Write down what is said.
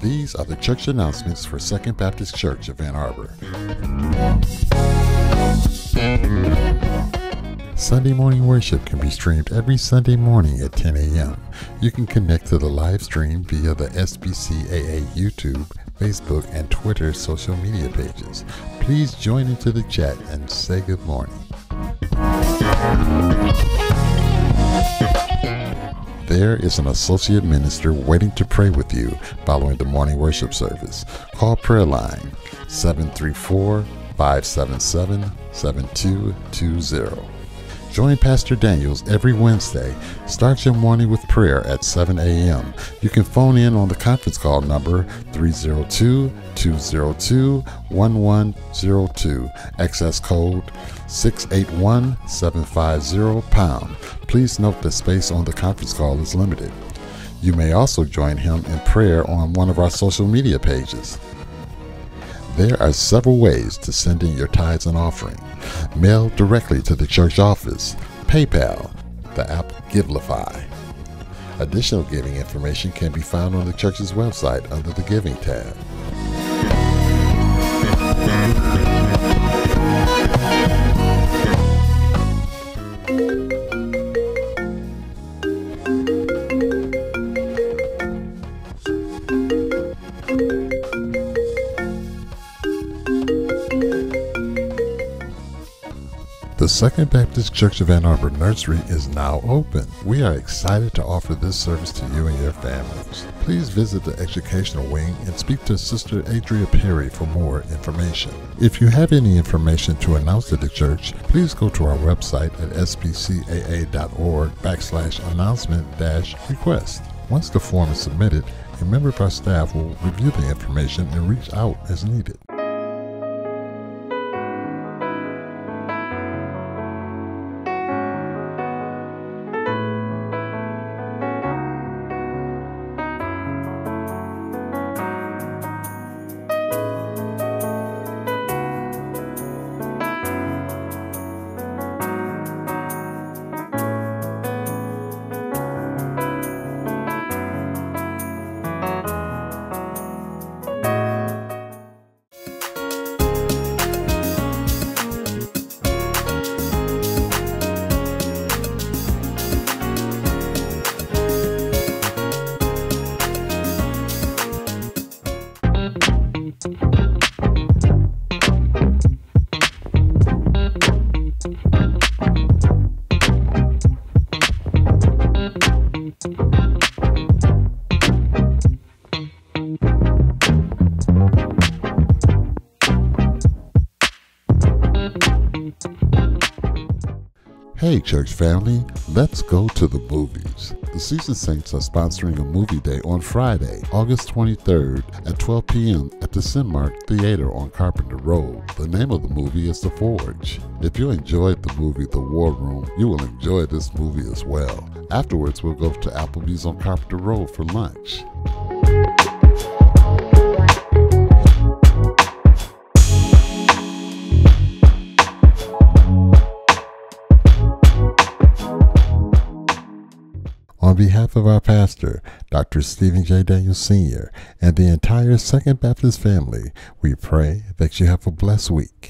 These are the church announcements for Second Baptist Church of Ann Arbor. Sunday morning worship can be streamed every Sunday morning at 10 a.m. You can connect to the live stream via the SBCAA YouTube, Facebook, and Twitter social media pages. Please join into the chat and say good morning. There is an associate minister waiting to pray with you following the morning worship service. Call prayer line 734-577-7220. Join Pastor Daniels every Wednesday. Start your morning with prayer at 7 a.m. You can phone in on the conference call number 302-202-1102, access code 681-750#. Please note that space on the conference call is limited. You may also join him in prayer on one of our social media pages. There are several ways to send in your tithes and offering. Mail directly to the church office, PayPal, the app Givelify. Additional giving information can be found on the church's website under the Giving tab. The Second Baptist Church of Ann Arbor Nursery is now open. We are excited to offer this service to you and your families. Please visit the educational wing and speak to Sister Adria Perry for more information. If you have any information to announce to the church, please go to our website at sbcaa.org/announcement-request. Once the form is submitted, a member of our staff will review the information and reach out as needed. Hey church family, let's go to the movies. The Season Saints are sponsoring a movie day on Friday, August 23rd at 12 p.m. at the Cinemark Theater on Carpenter Road. The name of the movie is The Forge. If you enjoyed the movie The War Room, you will enjoy this movie as well. Afterwards, we'll go to Applebee's on Carpenter Road for lunch. On behalf of our pastor, Dr. Stephen J. Daniels Sr., and the entire Second Baptist family, we pray that you have a blessed week.